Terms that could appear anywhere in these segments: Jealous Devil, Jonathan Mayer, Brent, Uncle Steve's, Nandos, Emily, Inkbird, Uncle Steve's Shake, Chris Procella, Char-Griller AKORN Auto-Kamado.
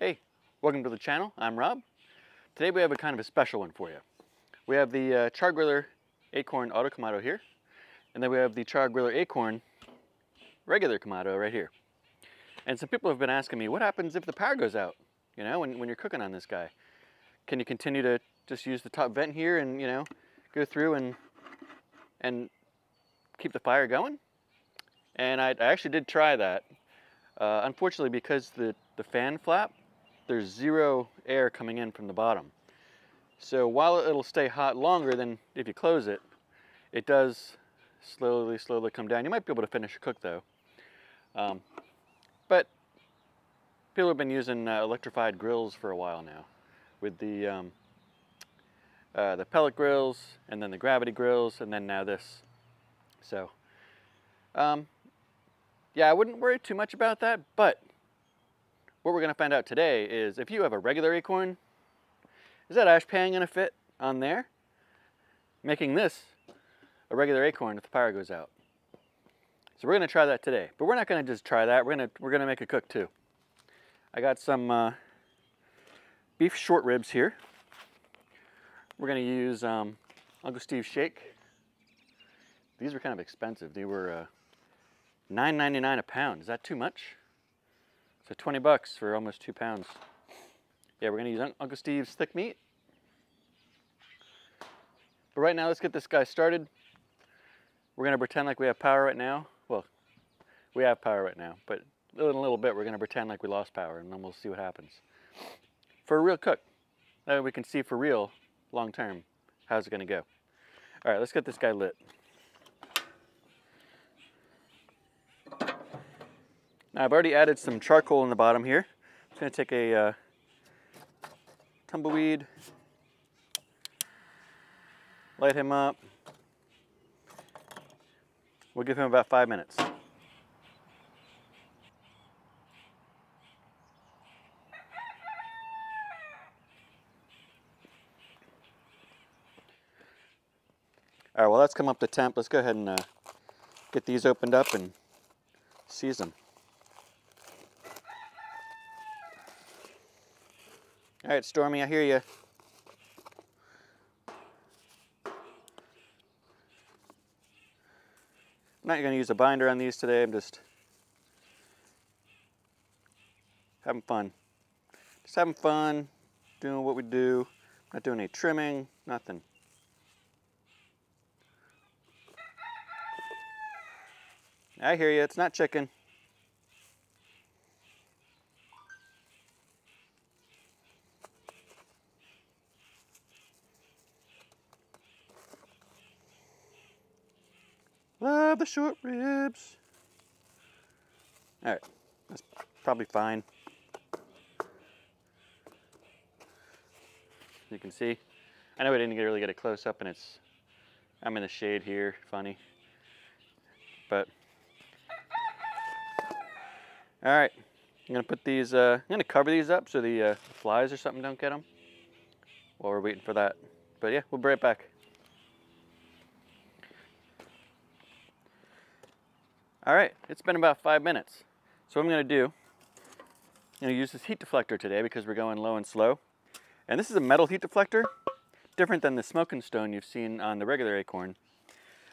Hey, welcome to the channel. I'm Rob. Today we have a kind of a special one for you. We have the Char-Griller AKORN Auto-Kamado here, and then we have the Char-Griller AKORN regular Kamado right here. And some people have been asking me, what happens if the power goes out, you know, when you're cooking on this guy? Can you continue to just use the top vent here and, you know, go through and keep the fire going? And I actually did try that. Unfortunately, because the fan flap, there's zero air coming in from the bottom. So while it'll stay hot longer than if you close it, it does slowly come down. You might be able to finish a cook though. But people have been using electrified grills for a while now, with the pellet grills, and then the gravity grills, and then now this. So, yeah, I wouldn't worry too much about that, but what we're gonna find out today is if you have a regular acorn, is that ash pan gonna fit on there? Making this a regular acorn if the power goes out. So we're gonna try that today, but we're not gonna just try that. We're gonna make a cook too. I got some beef short ribs here. We're gonna use Uncle Steve's Shake. These were kind of expensive. They were $9.99 a pound. Is that too much? So 20 bucks for almost 2 pounds. Yeah, we're gonna use Uncle Steve's thick meat. But right now, let's get this guy started. We're gonna pretend like we have power right now. Well, we have power right now, but in a little bit, we're gonna pretend like we lost power, and then we'll see what happens. For a real cook, that way we can see for real, long term, how's it gonna go. All right, let's get this guy lit. Now I've already added some charcoal in the bottom here. I'm gonna take a tumbleweed, light him up. We'll give him about 5 minutes. All right, well that's come up to temp. Let's go ahead and get these opened up and season them. All right, Stormy, I hear you. I'm not gonna use a binder on these today. I'm just having fun. Just having fun, doing what we do. Not doing any trimming, nothing. I hear you, it's not chicken. Love the short ribs. All right, that's probably fine. You can see, I know I didn't really get a close up and it's, I'm in the shade here, funny. But, all right, I'm gonna put these, I'm gonna cover these up so the flies or something don't get them while we're waiting for that. But yeah, we'll be right back. All right, it's been about 5 minutes. So what I'm gonna do, I'm gonna use this heat deflector today because we're going low and slow. And this is a metal heat deflector, different than the smoking stone you've seen on the regular acorn.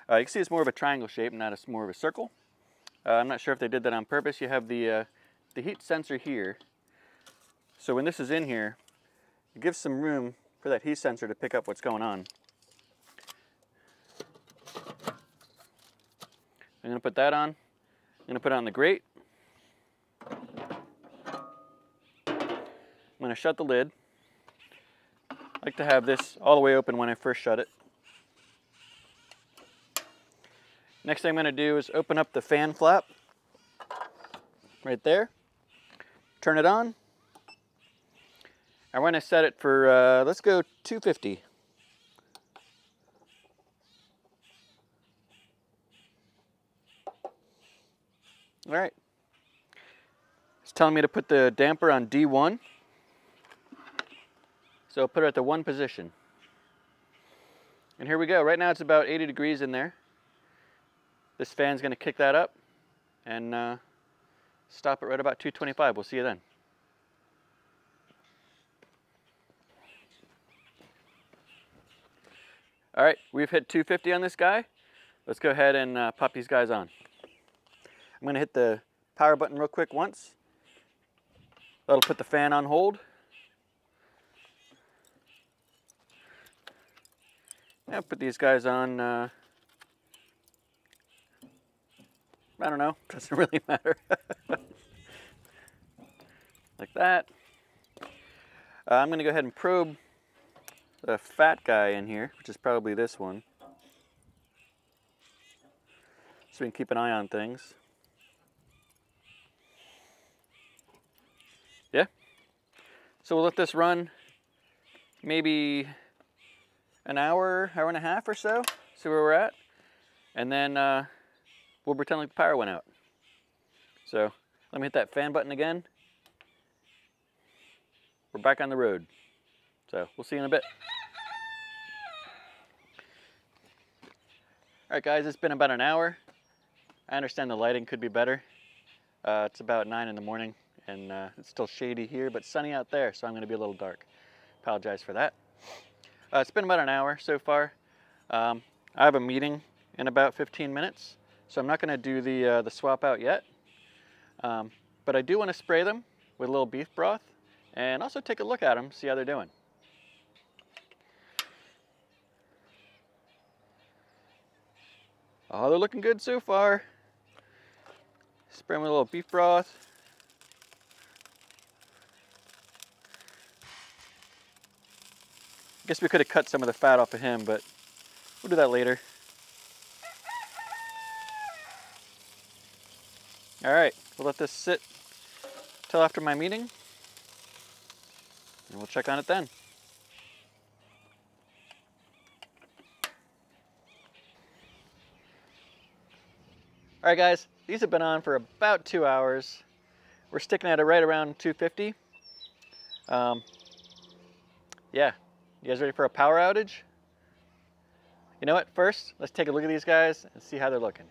You can see it's more of a triangle shape, not as more of a circle. I'm not sure if they did that on purpose. You have the heat sensor here. So when this is in here, it gives some room for that heat sensor to pick up what's going on. I'm gonna put that on. I'm gonna put it on the grate. I'm gonna shut the lid. I like to have this all the way open when I first shut it. Next thing I'm gonna do is open up the fan flap right there. Turn it on. I want to set it for, let's go 250. All right, it's telling me to put the damper on D1. So I'll put it at the 1 position. And here we go. Right now it's about 80 degrees in there. This fan's gonna kick that up and stop it right about 225. We'll see you then. All right, we've hit 250 on this guy. Let's go ahead and pop these guys on. I'm gonna hit the power button real quick once. That'll put the fan on hold. Yeah, put these guys on, I don't know, doesn't really matter. Like that. I'm gonna go ahead and probe the fat guy in here, which is probably this one. So we can keep an eye on things. Yeah. So we'll let this run maybe an hour, hour and a half or so, see where we're at. And then we'll pretend like the power went out. So let me hit that fan button again. We're back on the road. So we'll see you in a bit. All right, guys, it's been about an hour. I understand the lighting could be better. It's about 9 in the morning and it's still shady here, but sunny out there, so I'm gonna be a little dark. Apologize for that. It's been about an hour so far. I have a meeting in about 15 minutes, so I'm not gonna do the swap out yet. But I do wanna spray them with a little beef broth and also take a look at them, see how they're doing. Oh, they're looking good so far. Spray them with a little beef broth. I guess we could have cut some of the fat off of him, but we'll do that later. All right, we'll let this sit till after my meeting, and we'll check on it then. All right, guys, these have been on for about 2 hours. We're sticking at it right around 250. Yeah, you guys ready for a power outage? You know what, first, let's take a look at these guys and see how they're looking.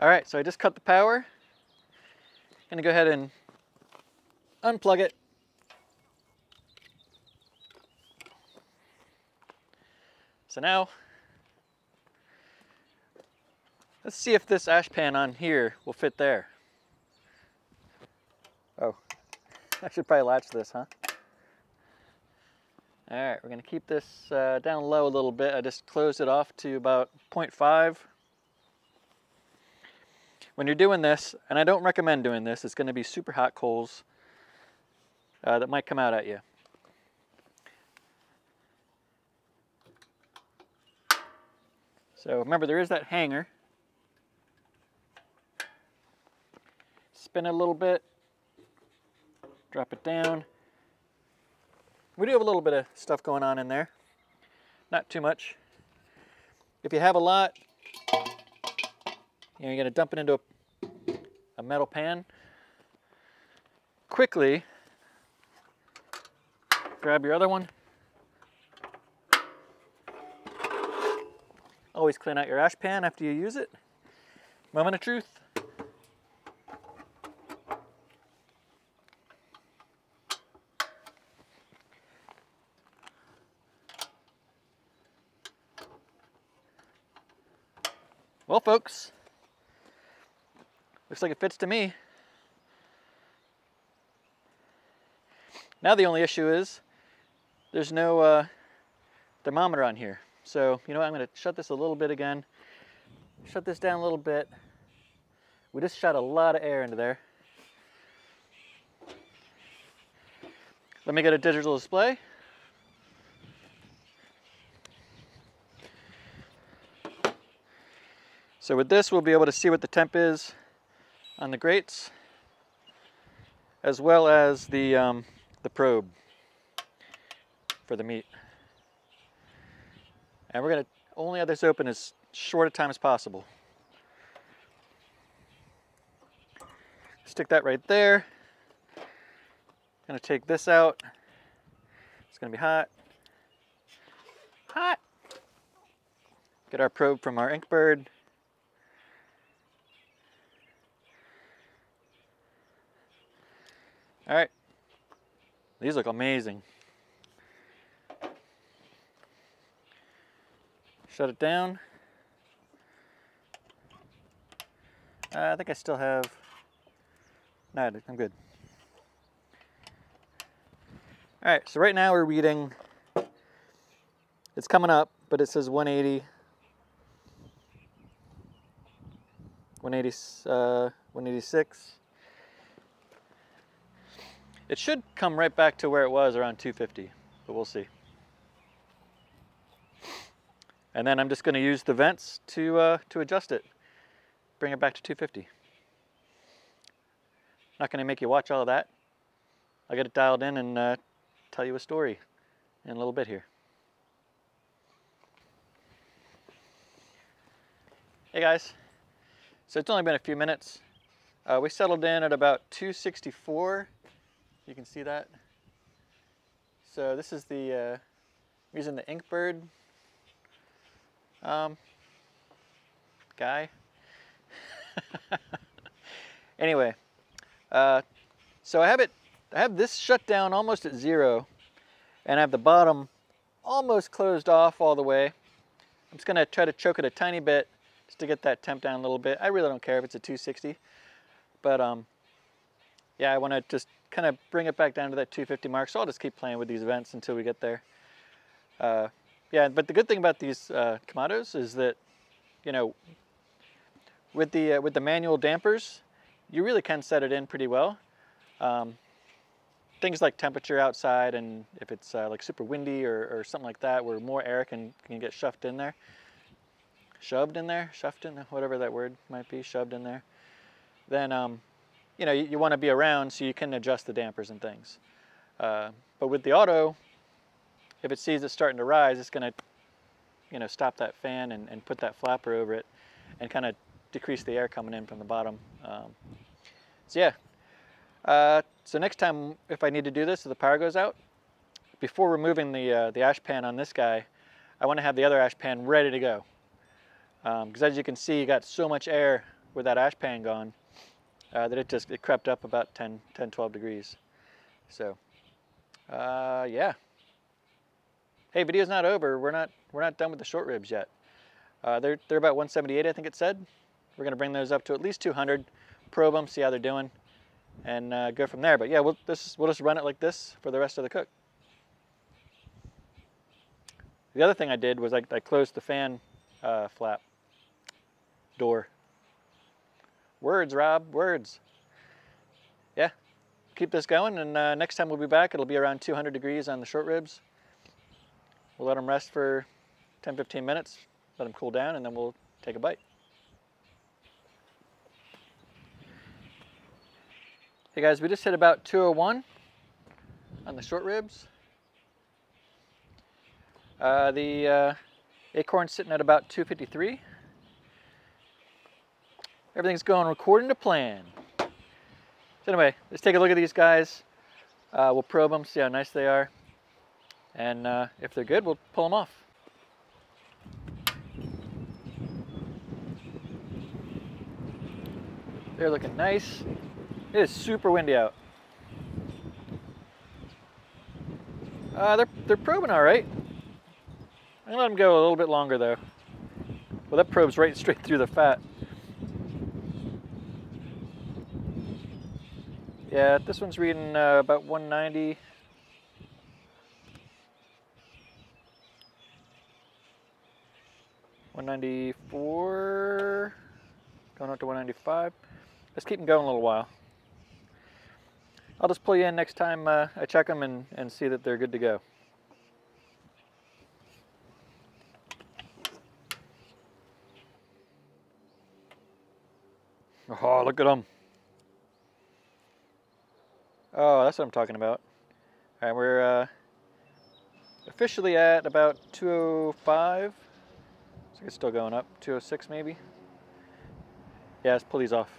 All right, so I just cut the power. I'm gonna go ahead and unplug it. So now, let's see if this ash pan on here will fit there. Oh, I should probably latch this, huh? All right, we're gonna keep this down low a little bit. I just closed it off to about 0.5. When you're doing this, and I don't recommend doing this, it's gonna be super hot coals that might come out at you. So remember, there is that hanger. Spin it a little bit, drop it down. We do have a little bit of stuff going on in there. Not too much. If you have a lot, you know, you're gonna dump it into a metal pan. Quickly, grab your other one. Always clean out your ash pan after you use it. Moment of truth. Well, folks, looks like it fits to me. Now the only issue is there's no thermometer on here. So, you know what, I'm gonna shut this a little bit again. Shut this down a little bit. We just shot a lot of air into there. Let me get a digital display. So with this, we'll be able to see what the temp is on the grates, as well as the probe for the meat. And we're gonna only have this open as short a time as possible. Let's stick that right there. Gonna take this out. It's gonna be hot. Hot! Get our probe from our Inkbird. All right, these look amazing. Shut it down. I think I still have, no, I'm good. All right, so right now we're reading, it's coming up, but it says 180. 186. It should come right back to where it was around 250, but we'll see. And then I'm just going to use the vents to adjust it, bring it back to 250. Not going to make you watch all of that. I'll get it dialed in and tell you a story in a little bit here. Hey guys, so it's only been a few minutes. We settled in at about 264. You can see that. So this is the, I'm using the Inkbird guy. Anyway, so I have this shut down almost at zero, and I have the bottom almost closed off all the way. I'm just gonna try to choke it a tiny bit just to get that temp down a little bit. I really don't care if it's a 260, but yeah, I wanna just kind of bring it back down to that 250 mark, so I'll just keep playing with these vents until we get there. Yeah, but the good thing about these Kamados is that, you know, with the manual dampers, you really can set it in pretty well. Things like temperature outside, and if it's like super windy or something like that, where more air can get shoved in there, whatever that word might be, shoved in there, then you know, you want to be around so you can adjust the dampers and things. But with the auto, if it sees it's starting to rise, it's going to, you know, stop that fan and put that flapper over it and kind of decrease the air coming in from the bottom. So yeah, so next time if I need to do this, so the power goes out, before removing the ash pan on this guy, I want to have the other ash pan ready to go. Because as you can see, you got so much air with that ash pan gone. That it crept up about 12 degrees. So, yeah. Hey, video's not over. We're not done with the short ribs yet. They're about 178, I think it said. We're gonna bring those up to at least 200, probe them, see how they're doing, and go from there. But yeah, we'll just run it like this for the rest of the cook. The other thing I did was I closed the fan flap door. Words, Rob, words. Yeah, keep this going, and next time we'll be back, it'll be around 200 degrees on the short ribs. We'll let them rest for 10-15 minutes, let them cool down, and then we'll take a bite. Hey guys, we just hit about 201 on the short ribs. The acorn's sitting at about 253. Everything's going according to plan. So anyway, let's take a look at these guys. We'll probe them, see how nice they are. And if they're good, we'll pull them off. They're looking nice. It is super windy out. They're probing all right. I'm gonna let them go a little bit longer though. Well, that probes right straight through the fat. Yeah, this one's reading about 190. $194, going up to $195. Let's keep them going a little while. I'll just pull you in next time I check them and see that they're good to go. Oh, look at them. Oh, that's what I'm talking about. All right, we're officially at about 205. So it's still going up, 206 maybe. Yeah, let's pull these off.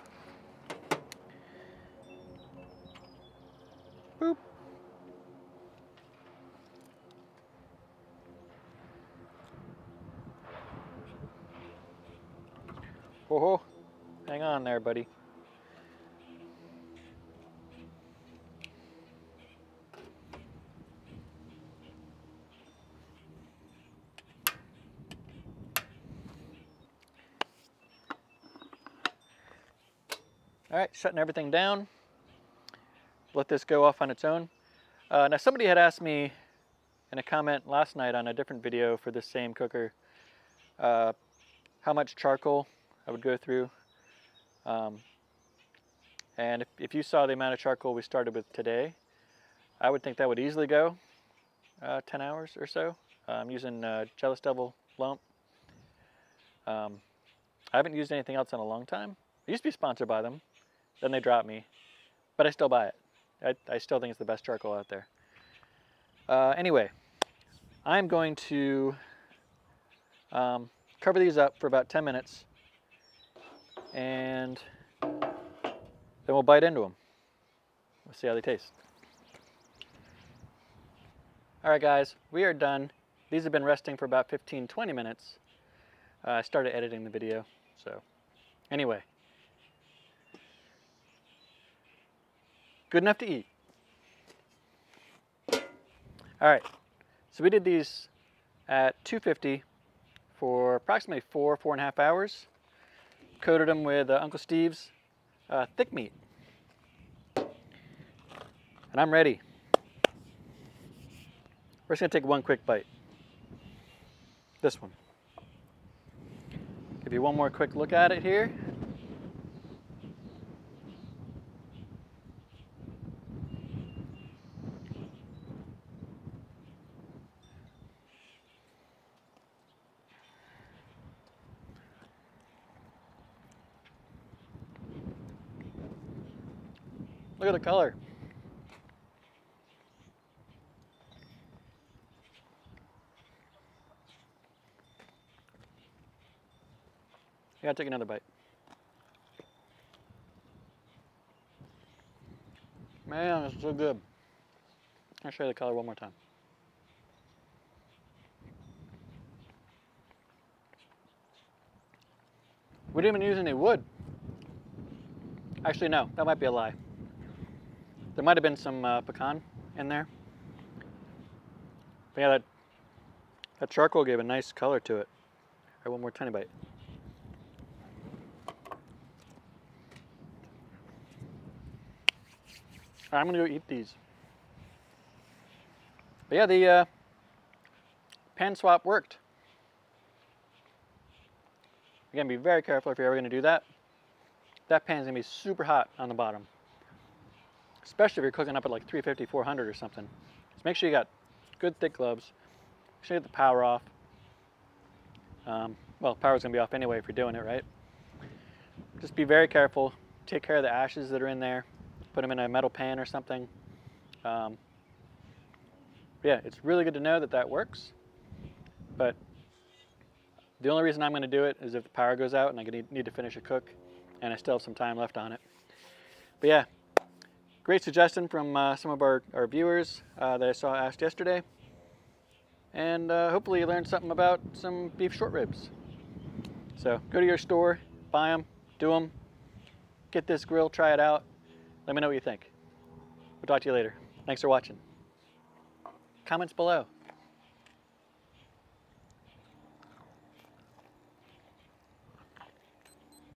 Whoa, hang on there, buddy. All right, shutting everything down. Let this go off on its own. Now somebody had asked me in a comment last night on a different video for this same cooker, how much charcoal I would go through. And if you saw the amount of charcoal we started with today, I would think that would easily go 10 hours or so. I'm using Jealous Devil lump. I haven't used anything else in a long time. I used to be sponsored by them, then they dropped me, but I still buy it. I still think it's the best charcoal out there. Anyway, I'm going to cover these up for about 10 minutes, and then we'll bite into them. We'll see how they taste. All right, guys, we are done. These have been resting for about 15-20 minutes. I started editing the video, so anyway. Good enough to eat. All right, so we did these at 250 for approximately four and a half hours. Coated them with Uncle Steve's thick meat. And I'm ready. We're just gonna take one quick bite. This one. Give you one more quick look at it here. Look at the color. I gotta take another bite. Man, it's so good. I'll show you the color one more time. We didn't even use any wood. Actually, no, that might be a lie. There might have been some pecan in there. But yeah, that charcoal gave a nice color to it. All right, one more tiny bite. All right, I'm gonna go eat these. But yeah, the pan swap worked. Again, be very careful if you're ever gonna do that. That pan's gonna be super hot on the bottom. Especially if you're cooking up at like 350, 400 or something. Just make sure you got good thick gloves. Make sure you get the power off. Well, power's gonna be off anyway if you're doing it, right? Just be very careful. Take care of the ashes that are in there. Put them in a metal pan or something. Yeah, it's really good to know that that works. But the only reason I'm gonna do it is if the power goes out and I need to finish a cook and I still have some time left on it. But yeah. Great suggestion from some of our viewers that I saw asked yesterday. And hopefully you learned something about some beef short ribs. So go to your store, buy them, do them, get this grill, try it out. Let me know what you think. We'll talk to you later. Thanks for watching. Comments below.